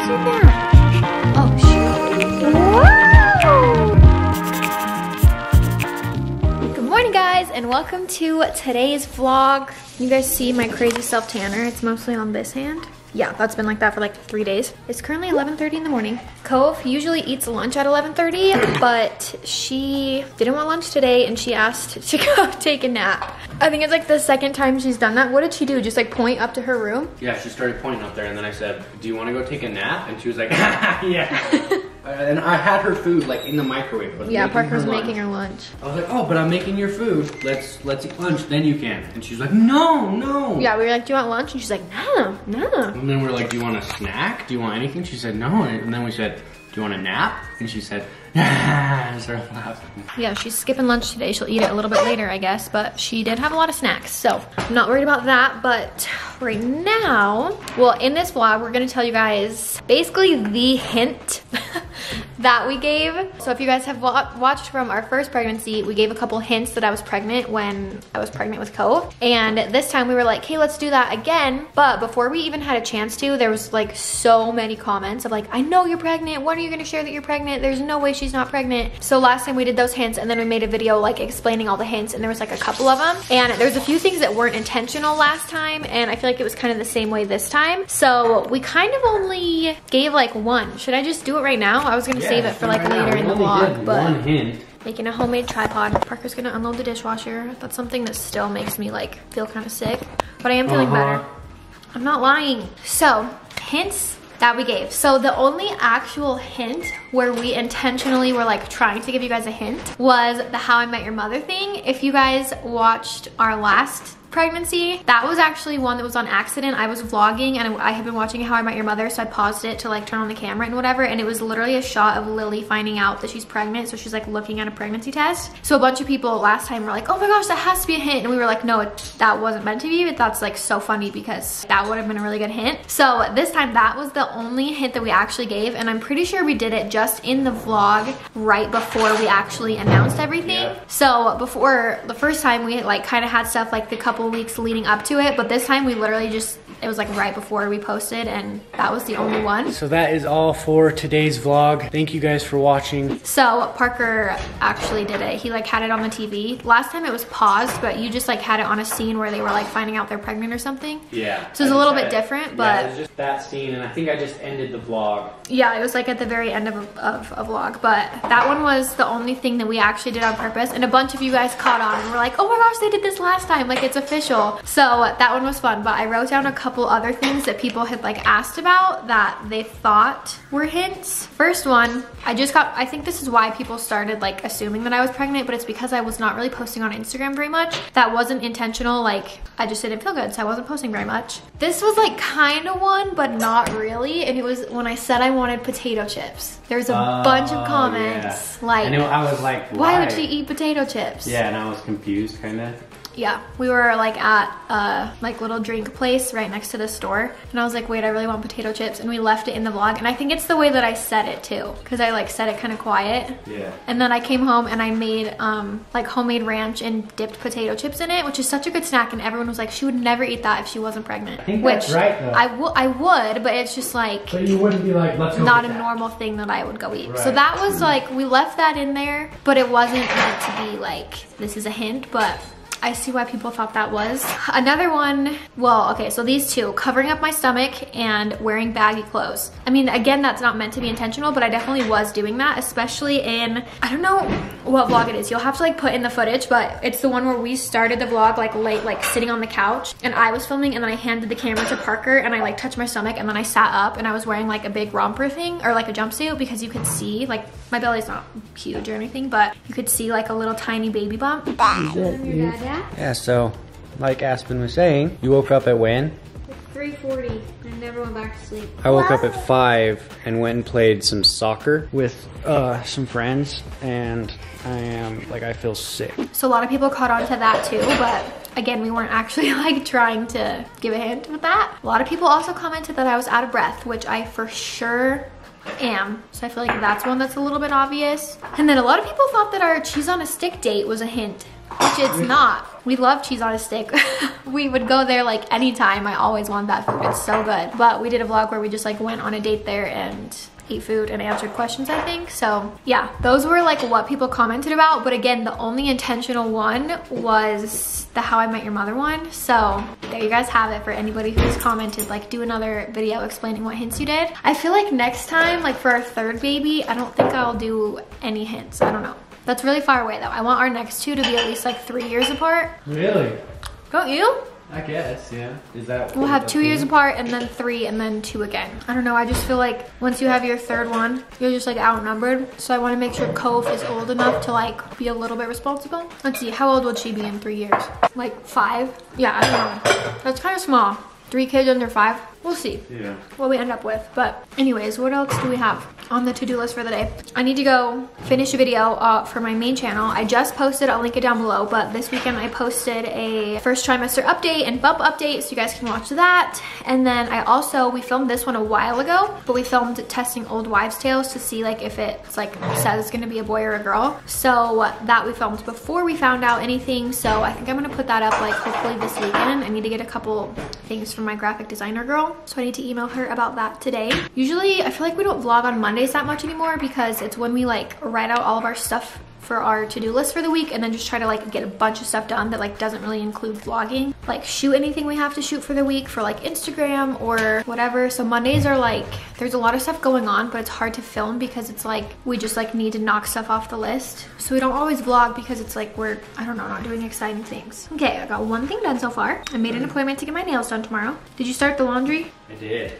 this one now. Oh, shoot. Whoa! Good morning, guys, and welcome to today's vlog. You guys see my crazy self-tanner. It's mostly on this hand. Yeah, that's been like that for like 3 days. It's currently 11:30 in the morning. Cove usually eats lunch at 11:30, but she didn't want lunch today and she asked to go take a nap. I think it's like the second time she's done that. What did she do? Just like point up to her room? Yeah, she started pointing up there and then I said, "Do you want to go take a nap?" And she was like, "Yeah." And I had her food like in the microwave. Yeah, Parker's making her lunch. I was like, "Oh, but I'm making your food. Let's eat lunch, then you can." And she's like, No. Yeah, we were like, "Do you want lunch?" And she's like, No. And then we were like, "Do you want a snack? Do you want anything?" She said, "No." And then we said, "Do you want a nap?" And she said, "Nah." And started laughing. Yeah, she's skipping lunch today. She'll eat it a little bit later, I guess. But she did have a lot of snacks, so I'm not worried about that. But right now, well, in this vlog, we're gonna tell you guys basically the hint that we gave. So if you guys have watched from our first pregnancy, we gave a couple hints that I was pregnant when I was pregnant with Cove. And this time we were like, "Hey, let's do that again." But before we even had a chance to, there was like so many comments of like, "I know you're pregnant. When are you gonna share that you're pregnant? There's no way she's not pregnant." So last time we did those hints and then we made a video like explaining all the hints, and there was like a couple of them. And there's a few things that weren't intentional last time, and I feel like it was kind of the same way this time. So we kind of only gave like one. Should I just do it right now? I was gonna save it for like later in the vlog, but one hint. Making a homemade tripod. Parker's gonna unload the dishwasher. That's something that still makes me like feel kind of sick, but I am feeling better. I'm not lying. So hints that we gave. So the only actual hint where we intentionally were like trying to give you guys a hint was the How I Met Your Mother thing. If you guys watched our last pregnancy, that was actually one that was on accident. I was vlogging and I had been watching How I Met Your Mother, so I paused it to like turn on the camera and whatever, and it was literally a shot of Lily finding out that she's pregnant, so she's like looking at a pregnancy test. So a bunch of people last time were like, "Oh my gosh, that has to be a hint," and we were like, "No, that wasn't meant to be," but that's like so funny because that would have been a really good hint. So this time that was the only hint that we actually gave, and I'm pretty sure we did it just in the vlog right before we actually announced everything. Yeah. So before the first time we like kind of had stuff like the couple weeks leading up to it, but this time we literally just, it was like right before we posted, and that was the only one. So that is all for today's vlog. Thank you guys for watching. So Parker actually did it. He like had it on the TV. Last time it was paused, but you just like had it on a scene where they were like finding out they're pregnant or something. Yeah. So it was a little bit different, but. Yeah, it was just that scene, and I think I just ended the vlog. Yeah, it was like at the very end of a vlog, but that one was the only thing that we actually did on purpose, and a bunch of you guys caught on and were like, "Oh my gosh, they did this last time. Like, it's official." So that one was fun, but I wrote down a couple other things that people had like asked about that they thought were hints. First one, I think this is why people started like assuming that I was pregnant, but it's because I was not really posting on Instagram very much. That wasn't intentional. Like, I just didn't feel good, so I wasn't posting very much. This was like kind of one, but not really. And it was when I said I wanted potato chips. There's a bunch of comments. Yeah. Like, I was like, why would she eat potato chips? Yeah, and I was confused kind of. Yeah, we were like at a like little drink place right next to the store, and I was like, "Wait, I really want potato chips," and we left it in the vlog, and I think it's the way that I said it too, because I like said it kind of quiet. Yeah. And then I came home and I made like homemade ranch and dipped potato chips in it, which is such a good snack, and everyone was like, "She would never eat that if she wasn't pregnant." I think that's right though. I would, but it's just like, but you wouldn't be like, "Let's go eat that." Not a normal thing that I would go eat. Right. So that was like, we left that in there, but it wasn't meant to be like, this is a hint, but I see why people thought that was. Another one, well, okay, so these two, covering up my stomach and wearing baggy clothes. I mean, again, that's not meant to be intentional, but I definitely was doing that, especially in, I don't know what vlog it is. You'll have to like put in the footage, but it's the one where we started the vlog like late, like sitting on the couch, and I was filming, and then I handed the camera to Parker, and I like touched my stomach, and then I sat up, and I was wearing like a big romper thing, or like a jumpsuit, because you could see, like, my belly's not huge or anything, but you could see like a little tiny baby bump. Yeah, so like Aspen was saying, you woke up at when? 3:40. I never went back to sleep. I woke up at 5 and went and played some soccer with some friends, and I am like, I feel sick. So a lot of people caught on to that too, but again, we weren't actually like trying to give a hint with that. A lot of people also commented that I was out of breath, which I for sure am. So I feel like that's one that's a little bit obvious. And then a lot of people thought that our cheese on a stick date was a hint, which it's not. We love cheese on a stick. We would go there like anytime. I always want that food, it's so good. But we did a vlog where we just like went on a date there and ate food and answered questions, I think. So yeah, those were like what people commented about. But again, the only intentional one was the How I Met Your Mother one. So there you guys have it for anybody who's commented, like do another video explaining what hints you did. I feel like next time, like for our third baby, I don't think I'll do any hints. I don't know. That's really far away though. I want our next two to be at least like 3 years apart. Really? Don't you? I guess, yeah. Is that we'll have 2 years apart and then 3 and then 2 again. I don't know, I just feel like once you have your third one, you're just like outnumbered. So I want to make sure Cove is old enough to like be a little bit responsible. Let's see, how old would she be in 3 years? Like 5? Yeah, I don't know. That's kind of small. 3 kids under 5. We'll see what we end up with. But anyways, what else do we have on the to-do list for the day? I need to go finish a video for my main channel. I just posted, I'll link it down below, but this weekend I posted a first trimester update and bump update, so you guys can watch that. And then I also, we filmed this one a while ago, but we filmed testing old wives' tales to see like if it's like says it's gonna be a boy or a girl. So that we filmed before we found out anything. So I think I'm gonna put that up like hopefully this weekend. I need to get a couple things from my graphic designer girl. So I need to email her about that today. Usually I feel like we don't vlog on Mondays that much anymore because it's when we like write out all of our stuff for our to-do list for the week and then just try to like get a bunch of stuff done that like doesn't really include vlogging. Like shoot anything we have to shoot for the week for like Instagram or whatever. So Mondays are like, there's a lot of stuff going on, but it's hard to film because it's like, we just like need to knock stuff off the list. So we don't always vlog because it's like we're, I don't know, not doing exciting things. Okay, I got one thing done so far. I made an appointment to get my nails done tomorrow. Did you start the laundry? I did.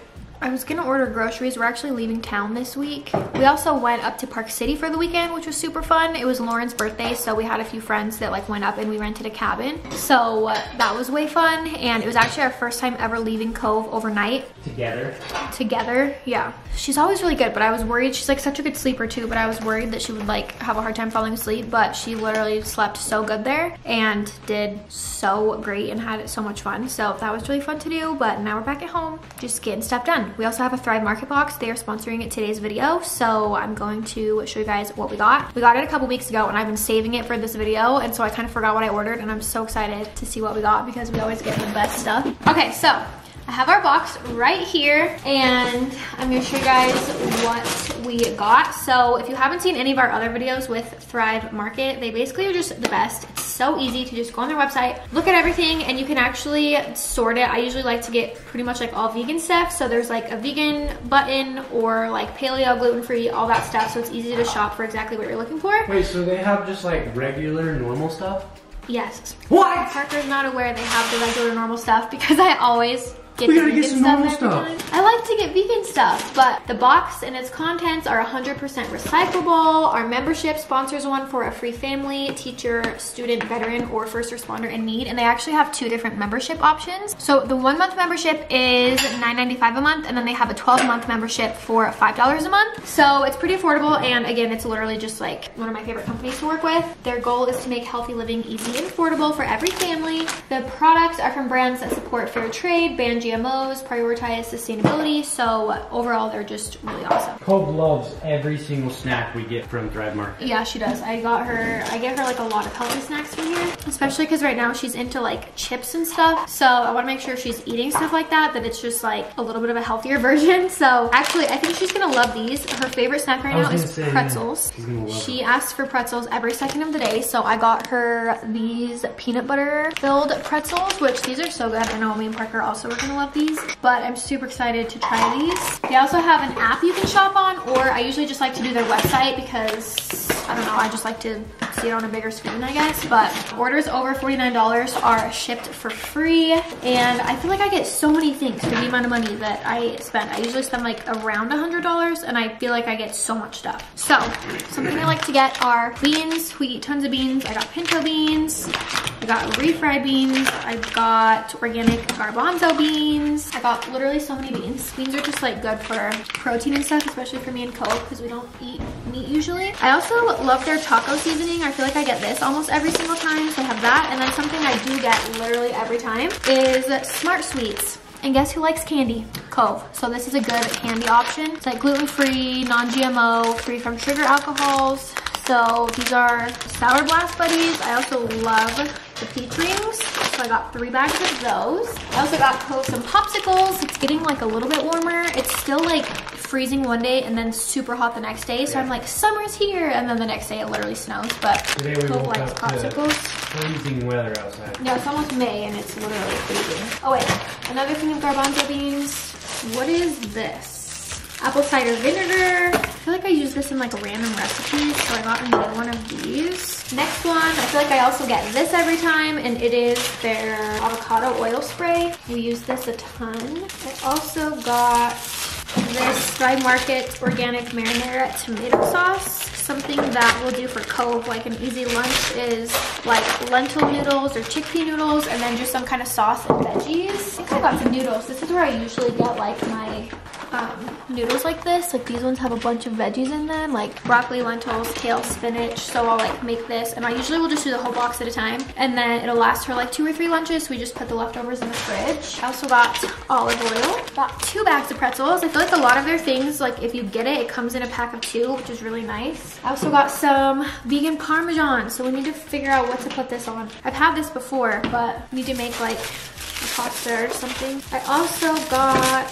I was gonna order groceries. We're actually leaving town this week. We also went up to Park City for the weekend, which was super fun. It was Lauren's birthday, so we had a few friends that like went up and we rented a cabin. So that was way fun. And it was actually our first time ever leaving Cove overnight. Together? Together, yeah. She's always really good, but I was worried. She's like such a good sleeper too, but I was worried that she would like have a hard time falling asleep, but she literally slept so good there and did so great and had so much fun. So that was really fun to do, but now we're back at home, just getting stuff done. We also have a Thrive Market box. They are sponsoring it today's video, so I'm going to show you guys what we got. We got it a couple weeks ago and I've been saving it for this video, and so I kind of forgot what I ordered, and I'm so excited to see what we got because we always get the best stuff. Okay, so I have our box right here and I'm gonna show you guys what we got. So if you haven't seen any of our other videos with Thrive Market, they basically are just the best. It's so easy to just go on their website, look at everything, and you can actually sort it. I usually like to get pretty much like all vegan stuff. So there's like a vegan button or like paleo, gluten-free, all that stuff. So it's easy to shop for exactly what you're looking for. Wait, so they have just like regular normal stuff? Yes. What? Parker's not aware they have the regular normal stuff because I always get some normal stuff. I like to get vegan stuff, but the box and its contents are 100% recyclable. Our membership sponsors one for a free family, teacher, student, veteran, or first responder in need, and they actually have 2 different membership options. So the 1-month membership is $9.95 a month, and then they have a 12-month membership for $5 a month. So it's pretty affordable, and again, it's literally just like one of my favorite companies to work with. Their goal is to make healthy living easy and affordable for every family. The products are from brands that support fair trade, ban GMOs, prioritize sustainability, so overall they're just really awesome. Cove loves every single snack we get from Thrive Market. Yeah, she does. I get her like a lot of healthy snacks from here, especially because right now she's into like chips and stuff, so I want to make sure she's eating stuff like that, that it's just like a little bit of a healthier version. So actually I think she's gonna love these. Her favorite snack right now is pretzels. She asks for pretzels every second of the day, so I got her these peanut butter filled pretzels, which these are so good. I know me and Parker also were gonna love these, but I'm super excited to try these. They also have an app you can shop on, or I usually just like to do their website because I don't know, I just like to see it on a bigger screen, I guess. But orders over $49 are shipped for free, and I feel like I get so many things for the amount of money that I spend. I usually spend like around $100 and I feel like I get so much stuff. So something I like to get are beans. We eat tons of beans. I got pinto beans, I got refried beans, I got organic garbanzo beans. I got literally so many beans. Beans are just like good for protein and stuff, especially for me and Cove because we don't eat meat usually. I also love their taco seasoning. I feel like I get this almost every single time, so I have that. And then something I do get literally every time is Smart Sweets. And guess who likes candy? Cove. So this is a good candy option. It's like gluten-free, non-GMO, free from sugar alcohols. So these are Sour Blast Buddies. I also love the peach rings. So I got 3 bags of those. I also got some popsicles. It's getting like a little bit warmer. It's still like freezing one day and then super hot the next day. So yeah. I'm like, summer's here. And then the next day it literally snows. But today we woke up popsicles. Freezing weather outside. No, it's almost May and it's literally freezing. Oh wait, another thing of garbanzo beans. What is this? Apple cider vinegar. I feel like I use this in like random recipes, so I got another one of these. Next one, I feel like I also get this every time, and it is their avocado oil spray. We use this a ton. I also got this Thrive Market organic marinara tomato sauce. Something that we'll do for Cove, like an easy lunch, is like lentil noodles or chickpea noodles, and then just some kind of sauce and veggies. I think I got some noodles. This is where I usually get like my noodles like this. Like these ones have a bunch of veggies in them, like broccoli, lentils, kale, spinach. So I'll like make this, and I usually will just do the whole box at a time, and then it'll last for like 2 or 3 lunches. So we just put the leftovers in the fridge. I also got olive oil. Got 2 bags of pretzels. I feel like a lot of their things, like if you get it, it comes in a pack of 2, which is really nice. I also got some vegan parmesan, so we need to figure out what to put this on. I've had this before, but we need to make like a pasta or something. I also got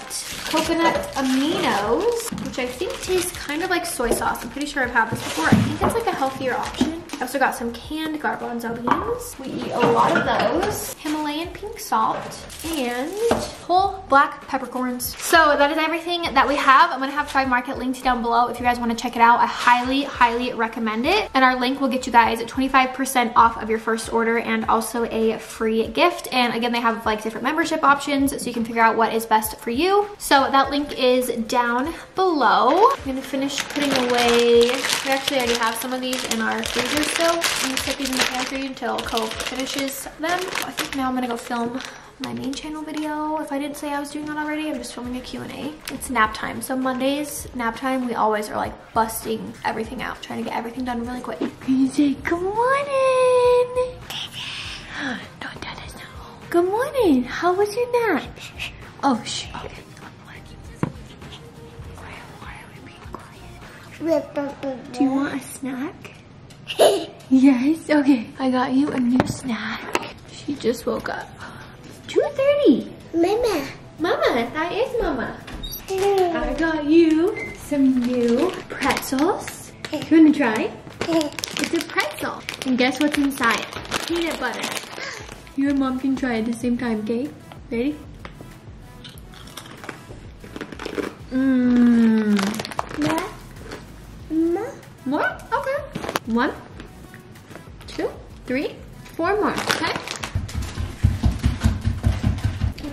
coconut aminos, which I think tastes kind of like soy sauce. I'm pretty sure I've had this before. I think it's like a healthier option. I also got some canned garbanzo beans. We eat a lot of those. Himalayan pink salt and whole black peppercorns. So that is everything that we have. I'm gonna have Thrive Market linked down below if you guys wanna check it out. I highly, highly recommend it. And our link will get you guys 25% off of your first order and also a free gift. And again, they have like different membership options, so you can figure out what is best for you. So that link is down below. I'm gonna finish putting away, we actually already have some of these in our freezer. So I'm going to put these in the pantry until Cove finishes them. I think now I'm going to go film my main channel video. If I didn't say I was doing that already, I'm just filming a Q&A. It's nap time. So Mondays, nap time, we always are like busting everything out, trying to get everything done really quick. PJ, good morning. Don't tell us now. Good morning. How was your nap? Oh, shit. Okay. Why are we being quiet? Do you want a snack? Yes, okay. I got you a new snack. She just woke up. 2:30. Mama. Mama, that is Mama. Hello. I got you some new pretzels. You wanna try? It's a pretzel. And guess what's inside? Peanut butter. You and Mom can try at the same time, okay? Ready? Mmm. More? More? Okay. 1, 2, 3, 4 more, okay?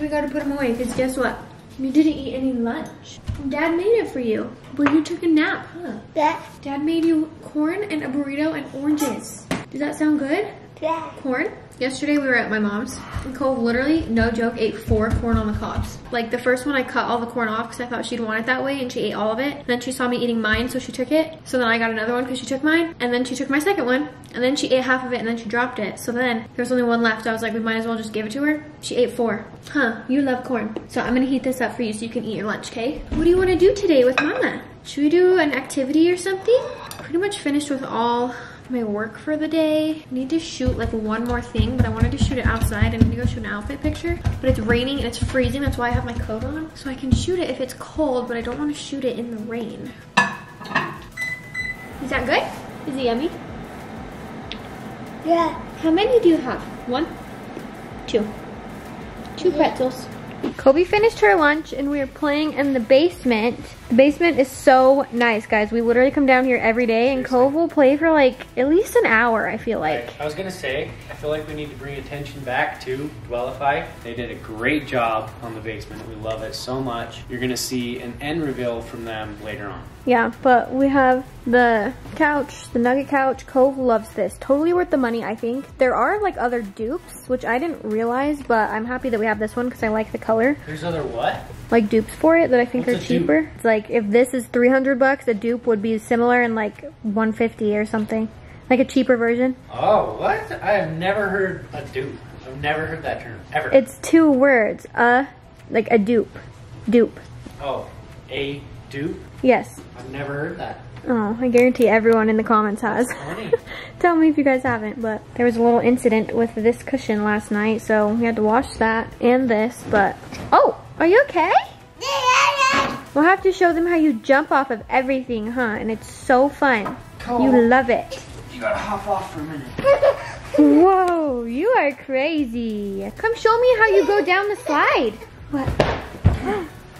We gotta put them away, because guess what? You didn't eat any lunch. Dad made it for you, but you took a nap, huh? Yeah. Dad made you corn and a burrito and oranges. Does that sound good? Yeah. Corn? Yesterday we were at my mom's, and Cole literally, no joke, ate 4 corn on the cobs. Like the first one I cut all the corn off because I thought she'd want it that way, and she ate all of it. And then she saw me eating mine, so she took it. So then I got another one because she took mine, and then she took my second one, and then she ate half of it, and then she dropped it. So then there's only one left. I was like, we might as well just give it to her. She ate 4. Huh, you love corn. So I'm gonna heat this up for you so you can eat your lunch, okay? What do you wanna do today with Mama? Should we do an activity or something? Pretty much finished with all my work for the day. I need to shoot like one more thing, but I wanted to shoot it outside. I need to go shoot an outfit picture, but it's raining and it's freezing. That's why I have my coat on, so I can shoot it if it's cold, but I don't want to shoot it in the rain. Is that good? Is it yummy? Yeah. How many do you have? 1, 2, 2 pretzels. Kobe finished her lunch and we are playing in the basement. The basement is so nice, guys. We literally come down here every day, and Cove will play for like at least an hour, I feel like. Right. I was gonna say, I feel like we need to bring attention back to Dwellify. They did a great job on the basement. We love it so much. You're gonna see an end reveal from them later on. Yeah, but we have the couch, the nugget couch. Cove loves this. Totally worth the money, I think. There are like other dupes, which I didn't realize, but I'm happy that we have this one because I like the color. There's other what? Like dupes for it that I think are cheaper. Dupe? It's like if this is 300 bucks, a dupe would be similar and like 150 or something. Like a cheaper version. Oh, what? I have never heard a dupe. I've never heard that term, ever. It's 2 words, like a dupe. Dupe. Oh, a dupe? Yes. I've never heard that. Oh, I guarantee everyone in the comments has. Tell me if you guys haven't, but there was a little incident with this cushion last night, so we had to wash that and this, but... Oh, are you okay? We'll have to show them how you jump off of everything, huh? And it's so fun. Cool. You love it. You gotta hop off for a minute. Whoa, you are crazy. Come show me how you go down the slide. What?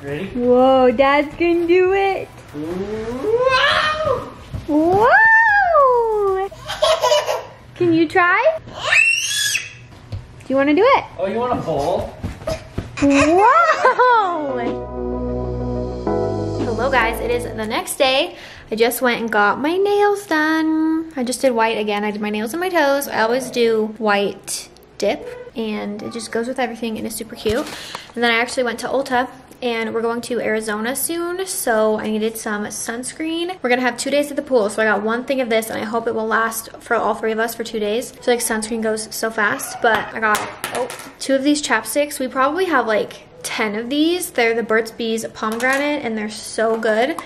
Ready? Whoa, Dad's gonna do it. Whoa! Whoa! Can you try? Do you want to do it? Oh, you want to pull? Whoa! Hello guys, it is the next day. I just went and got my nails done. I just did white again. I did my nails and my toes. I always do white dip and it just goes with everything and is super cute. And then I actually went to Ulta. And we're going to Arizona soon, so I needed some sunscreen. We're gonna have 2 days at the pool, so I got one thing of this and I hope it will last for all three of us for 2 days. So like sunscreen goes so fast, but I got two of these chapsticks. We probably have like 10 of these. They're the Burt's Bees pomegranate and they're so good.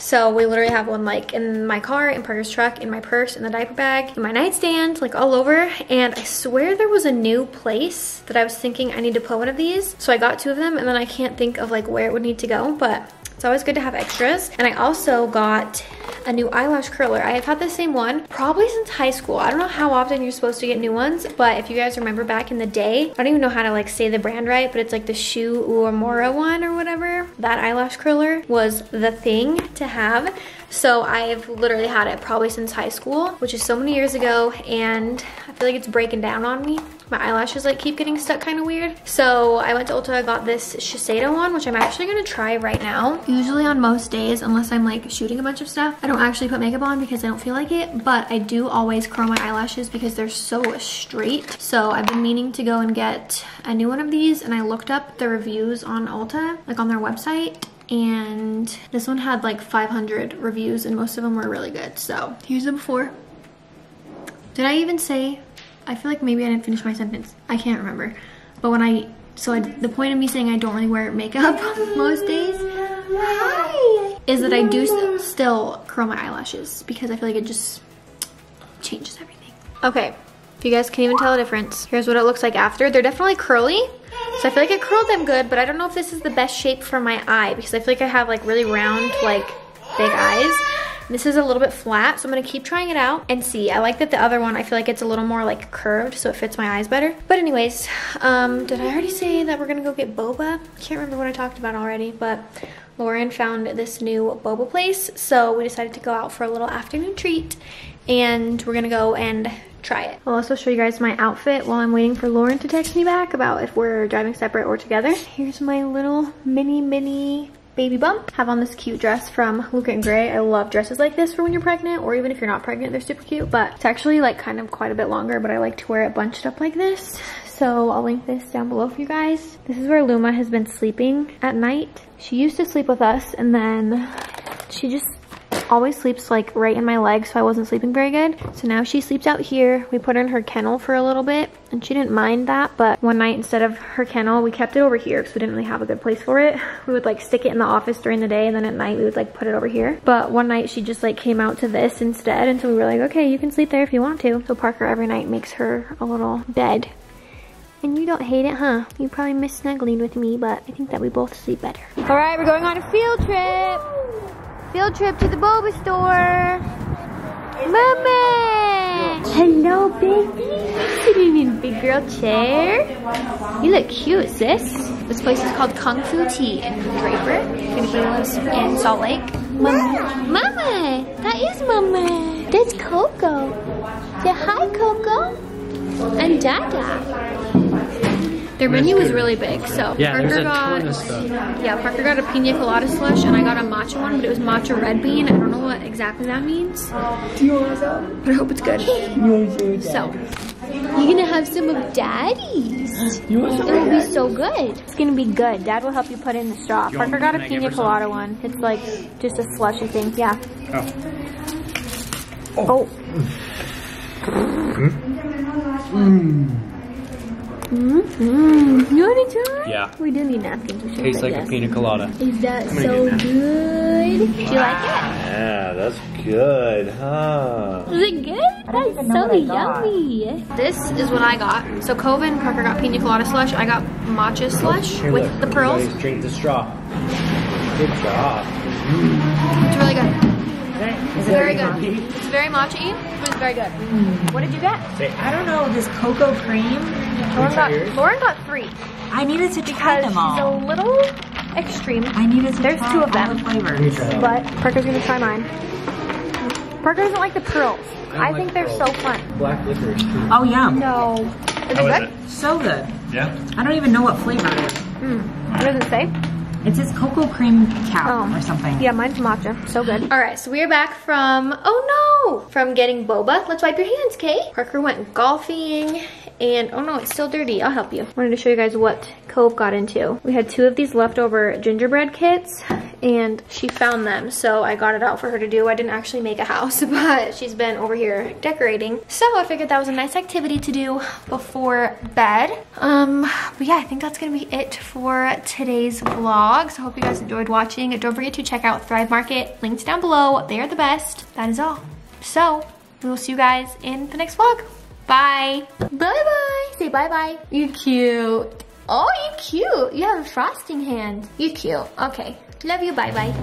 So we literally have one like in my car, in Parker's truck, in my purse, in the diaper bag, in my nightstand, like all over. And I swear there was a new place that I was thinking I need to put one of these. So I got two of them and then I can't think of like where it would need to go, but it's always good to have extras. And I also got a new eyelash curler. I have had the same one probably since high school. I don't know how often you're supposed to get new ones, but if you guys remember back in the day, I don't even know how to like say the brand right, but it's like the Shu Uemura one or whatever. That eyelash curler was the thing to have. So I've literally had it probably since high school, which is so many years ago, and I feel like it's breaking down on me. My eyelashes like keep getting stuck kind of weird. So I went to Ulta, I got this Shiseido one, which I'm actually gonna try right now. Usually on most days, unless I'm like shooting a bunch of stuff, I don't actually put makeup on because I don't feel like it, but I do always curl my eyelashes because they're so straight. So I've been meaning to go and get a new one of these, and I looked up the reviews on Ulta, like on their website, and this one had like 500 reviews and most of them were really good. So here's the before. Did I even say, I feel like maybe I didn't finish my sentence. I can't remember. But when the point of me saying I don't really wear makeup most days is that I do still curl my eyelashes because I feel like it just changes everything. Okay, if you guys can even tell the difference, here's what it looks like after. They're definitely curly. So I feel like I curled them good, but I don't know if this is the best shape for my eye because I feel like I have like really round, like big eyes. This is a little bit flat, so I'm gonna keep trying it out and see. I like that the other one, I feel like it's a little more like curved, so it fits my eyes better. But anyways, did I already say that we're gonna go get boba? Can't remember what I talked about already, but Lauren found this new boba place, so we decided to go out for a little afternoon treat, and we're gonna go and try it. I'll also show you guys my outfit while I'm waiting for Lauren to text me back about if we're driving separate or together. Here's my little mini baby bump. Have on this cute dress from Luca and Grae. I love dresses like this for when you're pregnant, or even if you're not pregnant, they're super cute, but it's actually like kind of quite a bit longer, but I like to wear it bunched up like this. So I'll link this down below for you guys. This is where Luma has been sleeping at night. She used to sleep with us and then she just always sleeps like right in my leg, so I wasn't sleeping very good. So now she sleeps out here. We put her in her kennel for a little bit and she didn't mind that, but one night instead of her kennel, we kept it over here because we didn't really have a good place for it. We would like stick it in the office during the day and then at night we would like put it over here. But one night she just like came out to this instead, and so we were like, okay, you can sleep there if you want to. So Parker every night makes her a little bed. And you don't hate it, huh? You probably miss snuggling with me, but I think that we both sleep better. All right, we're going on a field trip. Field trip to the boba store. Mama! Hello, baby. Sitting in big girl chair. You look cute, sis. This place is called Kung Fu Tea in Draper. She lives in Salt Lake. Mama! Mama! That is Mama. That's Coco. Say hi, Coco. And Dada. Their menu was really big, so yeah, Parker got a pina colada slush, and I got a matcha one, but it was matcha red bean. I don't know what exactly that means, but I hope it's good. So, you're gonna have some of Daddy's. It will be so good. It's gonna be good. Dad will help you put in the straw. Parker got a pina colada one. It's like just a slushy thing. Yeah. Mmm, you want to try? Yeah. We do need napkins. Tastes like a pina colada. Is that so good? Do you like it? Yeah, that's good, huh? Is it good? That's so yummy. This is what I got. So Cova and Parker got pina colada slush. I got matcha slush with the pearls. Drink the straw. Good job. It's really good. It's very good. It's very matcha-y, but it's very good. Mm. What did you get? I don't know, this cocoa cream. Lauren got three. I needed to try them all. It's a little extreme. I needed to try two of them. Flavors. But Parker's gonna try mine. Parker doesn't like the pearls. I think they're so fun. Black licorice too. Oh yeah. No. Is it good? So good. Yeah. I don't even know what flavor it is. Mm. What does it say? It says cocoa cream cacao or something. Yeah, mine's matcha. So good. All right, so we are back from, from getting boba. Let's wipe your hands, Kate. Parker went golfing and, oh no, it's still dirty. I'll help you. Wanted to show you guys what Cove got into. We had two of these leftover gingerbread kits and she found them. So I got it out for her to do. I didn't actually make a house, but she's been over here decorating. So I figured that was a nice activity to do before bed. But yeah, I think that's gonna be it for today's vlog. So I hope you guys enjoyed watching. Don't forget to check out Thrive Market, linked down below. They are the best. That is all. So we will see you guys in the next vlog. Bye. Bye-bye. Say bye-bye. You're cute. Oh, you're cute. You have a frosting hand. You're cute. Okay. Love you. Bye-bye.